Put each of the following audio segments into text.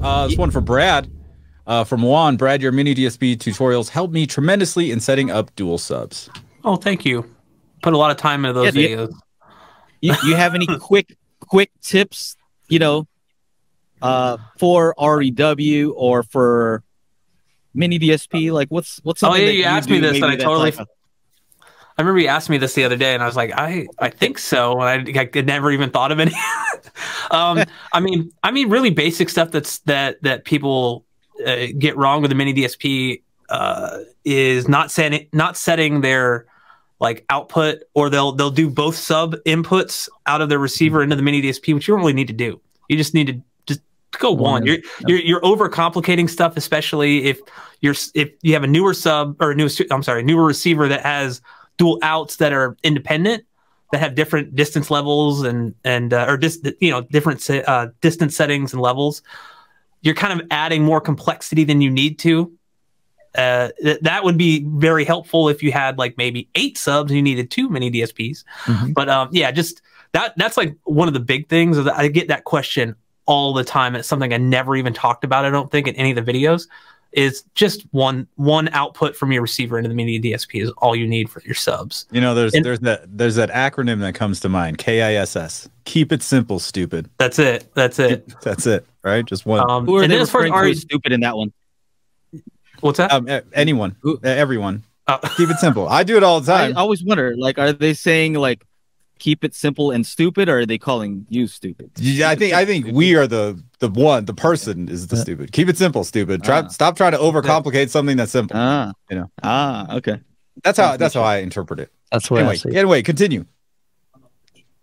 This one for Brad. From Juan. Brad, your miniDSP tutorials helped me tremendously in setting up dual subs. Oh, thank you. Put a lot of time into those videos. You have any quick tips, you know, for REW or for mini DSP? Like what's something that you asked me this, and I totally I remember you asked me this the other day, and I was like, I think so. And I never even thought of any. I mean, really basic stuff that people get wrong with the mini DSP is not setting their like output, or they'll do both sub inputs out of their receiver into the mini DSP, which you don't really need to do. You just need to just go one. You're overcomplicating stuff, especially if you have a newer sub or newer receiver that has dual outs that are independent, that have different distance levels and distance settings and levels. You're kind of adding more complexity than you need to. That would be very helpful if you had like maybe 8 subs and you needed too many DSPs. Mm-hmm. But yeah, just that's like one of the big things. Is that I get that question all the time. It's something I never even talked about, I don't think, in any of the videos. Is just one output from your receiver into the mini DSP is all you need for your subs. You know, there's that acronym that comes to mind, KISS. Keep it simple, stupid. That's it. That's it. That's it. Right? Just one. And then as far as are you stupid in that one? What's that? Anyone, everyone. Keep it simple. I do it all the time. I always wonder, like, are they saying like, keep it simple and stupid, or are they calling you stupid? Yeah, I think we are the person is the stupid. Keep it simple, stupid. Stop trying to overcomplicate something that's simple. You know. Okay. That's how I interpret it. That's what. Anyway, continue.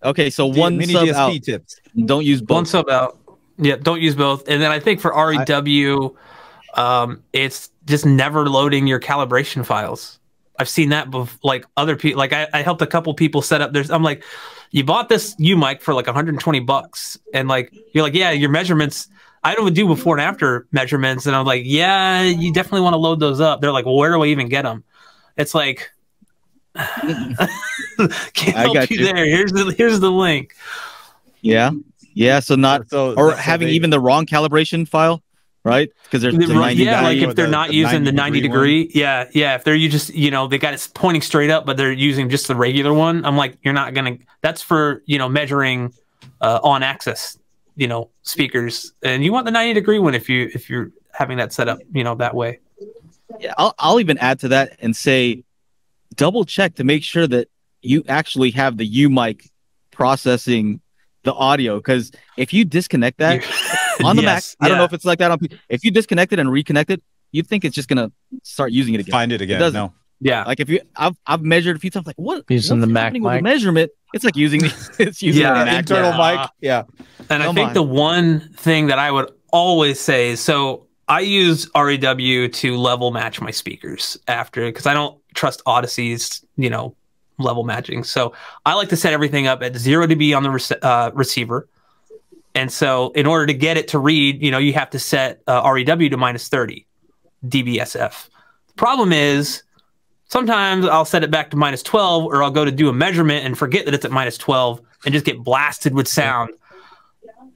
Okay, so one mini sub DSP out. Tips. Don't use both. One sub out. Yeah, don't use both. And then I think for REW, it's just never loading your calibration files. I've seen that before, like other people, like I helped a couple people set up. I'm like, you bought this UMIK for like 120 bucks. And like, you're like, yeah, your measurements, I don't do before and after measurements. And I'm like, yeah, you definitely want to load those up. They're like, well, where do I even get them? It's like, can't help you there. Here's the link. Yeah. Yeah. So not, so, or having even the wrong calibration file. Right, because there's like if they're not using the 90 degree, yeah. If they're just, you know, they got it pointing straight up, but they're using just the regular one. I'm like, you're not gonna. That's for, you know, measuring on axis, you know, speakers, and you want the 90 degree one if you're having that set up, you know, that way. Yeah, I'll even add to that and say, double check to make sure that you actually have the UMIK processing the audio, because if you disconnect that. On the Mac, I don't know if it's like that on PC. If you disconnect it and reconnect it, you'd think it's just gonna start using it again. Find it again. It doesn't. No. Yeah. Like if you, I've measured a few times. Like what? Using the Mac mic. Measurement. It's like using the internal mic. Yeah. And I think the one thing that I would always say is, so I use REW to level match my speakers after, because I don't trust Odyssey's, you know, level matching. So I like to set everything up at 0 dB on the receiver. And so in order to get it to read, you know, you have to set REW to -30 dBSF. The problem is sometimes I'll set it back to -12, or I'll go to do a measurement and forget that it's at -12 and just get blasted with sound.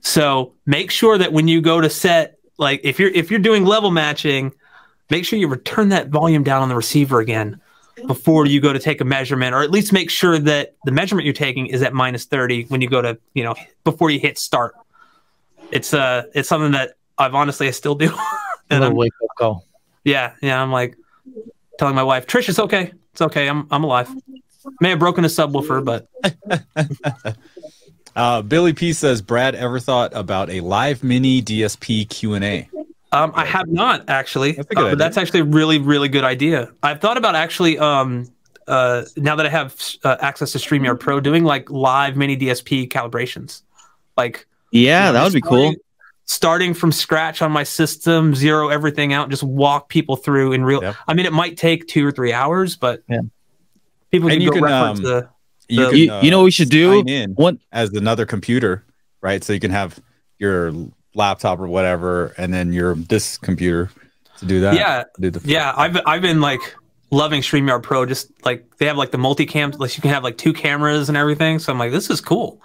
So make sure that when you go to set, like if you're doing level matching, make sure you return that volume down on the receiver again before you go to take a measurement, or at least make sure that the measurement you're taking is at -30 when you go to, you know, before you hit start. It's something that I still do. And I'm wake up call. Yeah. I'm like telling my wife, Trish, it's okay. It's okay. I'm alive. May have broken a subwoofer, but. Billy P says, Brad, ever thought about a live mini DSP Q&A? I have not, actually. That's, but that's actually a really, really good idea. I've thought about actually, now that I have access to StreamYard Pro, doing like live mini DSP calibrations, like. Yeah, you know, that would be cool. Starting from scratch on my system, zero everything out, and just walk people through in real. Yep. I mean, it might take 2 or 3 hours, but people can go reference the. You know what we should do? One as another computer, right? So you can have your laptop or whatever, and then your this computer to do that. Yeah, I've been like loving StreamYard Pro. Just like they have like the multicam, like you can have like 2 cameras and everything. So I'm like, this is cool.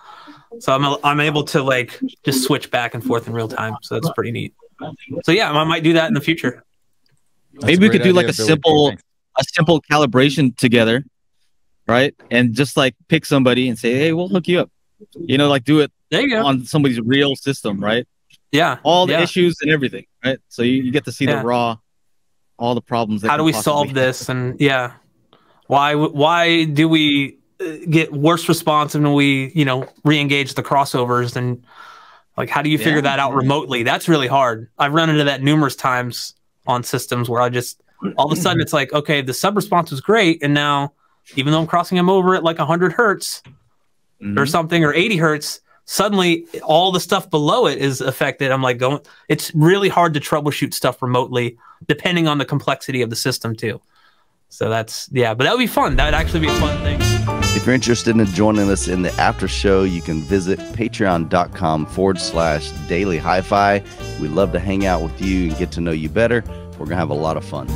So I'm able to like just switch back and forth in real time. So that's pretty neat. So yeah, I might do that in the future. Maybe we could do like a simple calibration together, right? And just like pick somebody and say, hey, we'll hook you up. You know, like do it on somebody's real system, right? Yeah. All the issues and everything, right? So you get to see the raw, all the problems. That how do we solve this? And yeah, why do we get worse response when we, you know, re-engage the crossovers? And like, how do you figure that out remotely? That's really hard. I've run into that numerous times on systems where I just, all of a sudden it's like, okay, the sub response was great. And now even though I'm crossing them over at like 100 Hertz or something, or 80 Hertz, suddenly all the stuff below it is affected. I'm like going, it's really hard to troubleshoot stuff remotely depending on the complexity of the system too. So that's, yeah, but that would be fun. That would actually be a fun thing. If you're interested in joining us in the after show, you can visit patreon.com/dailyhifi. We'd love to hang out with you and get to know you better. We're going to have a lot of fun.